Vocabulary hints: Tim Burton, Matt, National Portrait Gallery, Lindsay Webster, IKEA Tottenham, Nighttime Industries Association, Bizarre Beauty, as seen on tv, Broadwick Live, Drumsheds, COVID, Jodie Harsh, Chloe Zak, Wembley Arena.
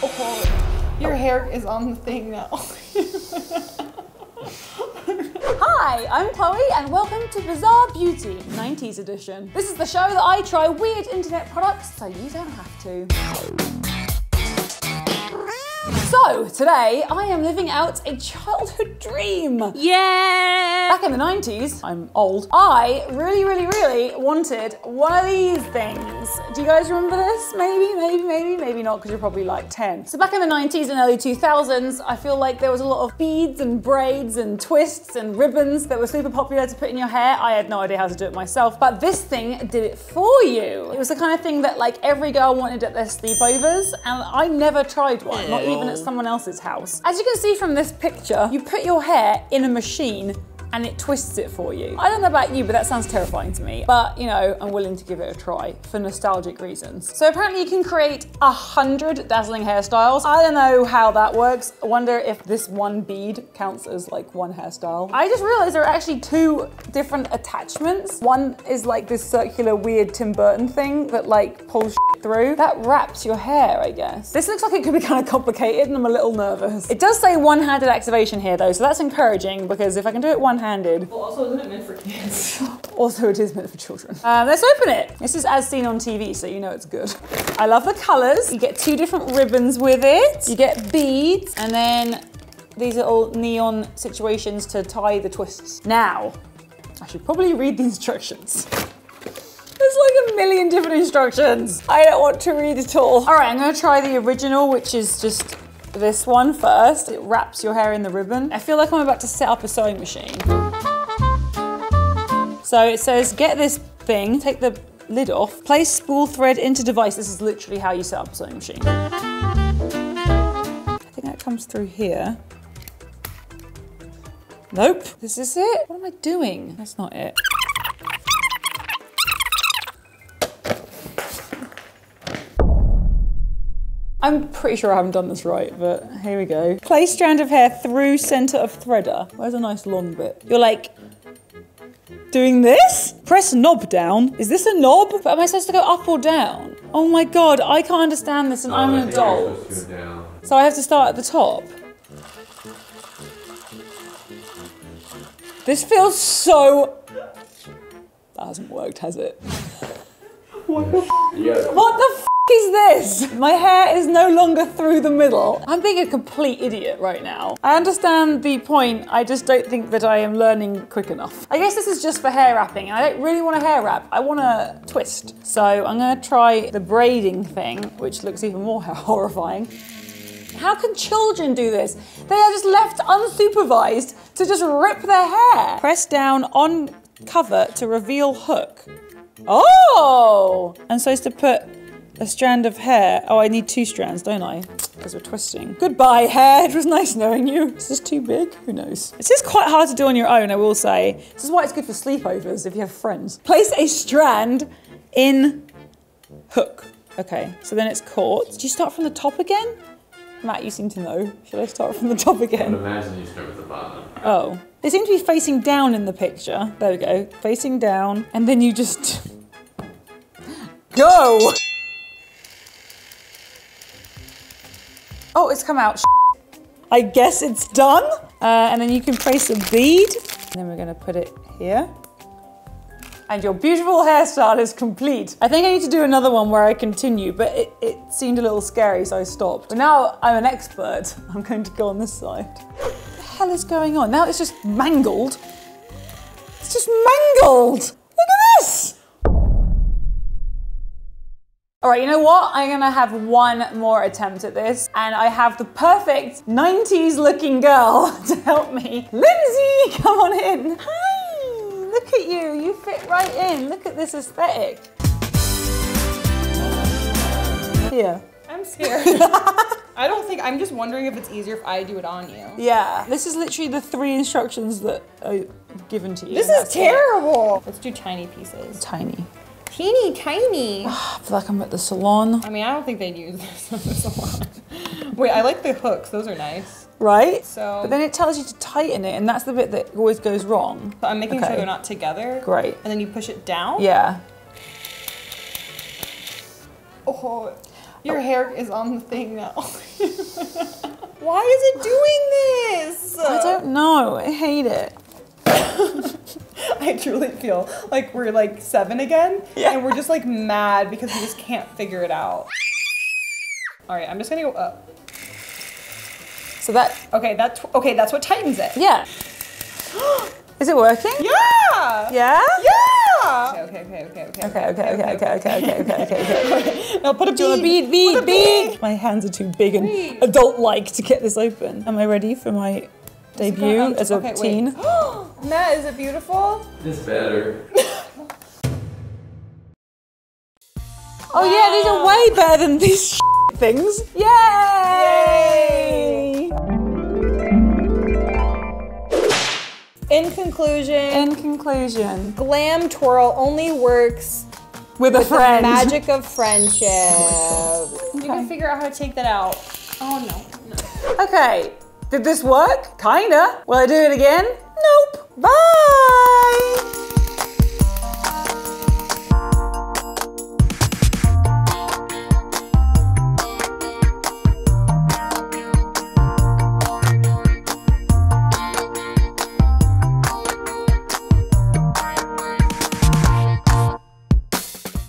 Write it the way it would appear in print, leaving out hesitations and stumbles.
Oh, your hair is on the thing now. Hi, I'm Chloe and welcome to Bizarre Beauty, 90s edition. This is the show that I try weird internet products so you don't have to. So, today I am living out a childhood dream. Yeah! Back in the 90s, I'm old, I really wanted one of these things. Do you guys remember this? Maybe not, because you're probably like 10. So back in the 90s and early 2000s, I feel like there was a lot of beads and braids and twists and ribbons that were super popular to put in your hair. I had no idea how to do it myself, but this thing did it for you. It was the kind of thing that like every girl wanted at their sleepovers, and I never tried one, not even at someone else's house. As you can see from this picture, you put your hair in a machine and it twists it for you. I don't know about you, but that sounds terrifying to me. But, you know, I'm willing to give it a try for nostalgic reasons. So apparently you can create 100 dazzling hairstyles. I don't know how that works. I wonder if this one bead counts as like one hairstyle. I just realized there are actually two different attachments. One is like this circular weird Tim Burton thing that like pulls through. That wraps your hair, I guess. This looks like it could be kind of complicated and I'm a little nervous. It does say one-handed activation here though, so that's encouraging because if I can do it one-handed. Well, also isn't it meant for kids? Also it is meant for children. Let's open it. This is as seen on TV, so you know it's good. I love the colors. You get two different ribbons with it. You get beads and then these little neon situations to tie the twists. Now, I should probably read the instructions. There's like a million different instructions. I don't want to read it all. All right, I'm gonna try the original, which is just this one first. It wraps your hair in the ribbon. I feel like I'm about to set up a sewing machine. So it says, get this thing, take the lid off, place spool thread into device. This is literally how you set up a sewing machine. I think that comes through here. Nope, this is it. What am I doing? That's not it. I'm pretty sure I haven't done this right, but here we go. Place strand of hair through center of threader. Where's a nice long bit? You're like, doing this? Press knob down. Is this a knob? But am I supposed to go up or down? Oh my God, I can't understand this and I'm an adult. So I have to start at the top. This feels so... That hasn't worked, has it? What the f? Yeah. What the f? Is this? My hair is no longer through the middle. I'm being a complete idiot right now. I understand the point, I just don't think that I am learning quick enough. I guess this is just for hair wrapping. I don't really want a hair wrap, I want a twist. So I'm gonna try the braiding thing, which looks even more horrifying. How can children do this? They are just left unsupervised to just rip their hair. Press down on cover to reveal hook. Oh! I'm supposed to put a strand of hair. Oh, I need two strands, don't I? Because we're twisting. Goodbye, hair. It was nice knowing you. Is this too big? Who knows? This is quite hard to do on your own, I will say. This is why it's good for sleepovers if you have friends. Place a strand in hook. Okay, so then it's caught. Did you start from the top again? Matt, you seem to know. Should I start from the top again? I would imagine you start with the bottom. Oh. They seem to be facing down in the picture. There we go. Facing down. And then you just... Go! Oh, it's come out. I guess it's done. And then you can place a bead. And then we're gonna put it here. And your beautiful hairstyle is complete. I think I need to do another one where I continue, but it seemed a little scary, so I stopped. But now I'm an expert. I'm going to go on this side. What the hell is going on? Now it's just mangled. It's just mangled. Look at this. All right, you know what? I'm gonna have one more attempt at this, and I have the perfect 90s looking girl to help me. Lindsay, come on in. Hi, look at you. You fit right in. Look at this aesthetic. Yeah. I'm scared. I don't think, I'm just wondering if it's easier if I do it on you. Yeah, this is literally the three instructions that are given to you. This is terrible. It. Let's do tiny pieces. Tiny. Teeny tiny. I feel like I'm at the salon. I mean, I don't think they'd use this at the salon. Wait, I like the hooks. Those are nice. Right? So. But then it tells you to tighten it, and that's the bit that always goes wrong. But I'm making sure they're not together. Great. And then you push it down? Yeah. Oh. Your hair is on the thing now. Why is it doing this? I don't know. I hate it. I truly feel like we're like 7 again, yeah, and we're just like mad because we just can't figure it out. All right, I'm just gonna go up. So that okay, that's what tightens it. Yeah. Is it working? Yeah. Yeah. Yeah. Okay. Now put a bead. Do a bead, bead. My hands are too big and adult-like to get this open. Am I ready for my debut as a teen? Matt, is it beautiful? It's better. Oh yeah, these are way better than these things. Yay! Yay! In conclusion, glam twirl only works with a friend. The magic of friendship. Oh okay. You can figure out how to take that out. Oh no. No. Okay. Did this work? Kinda. Will I do it again? Nope. Bye!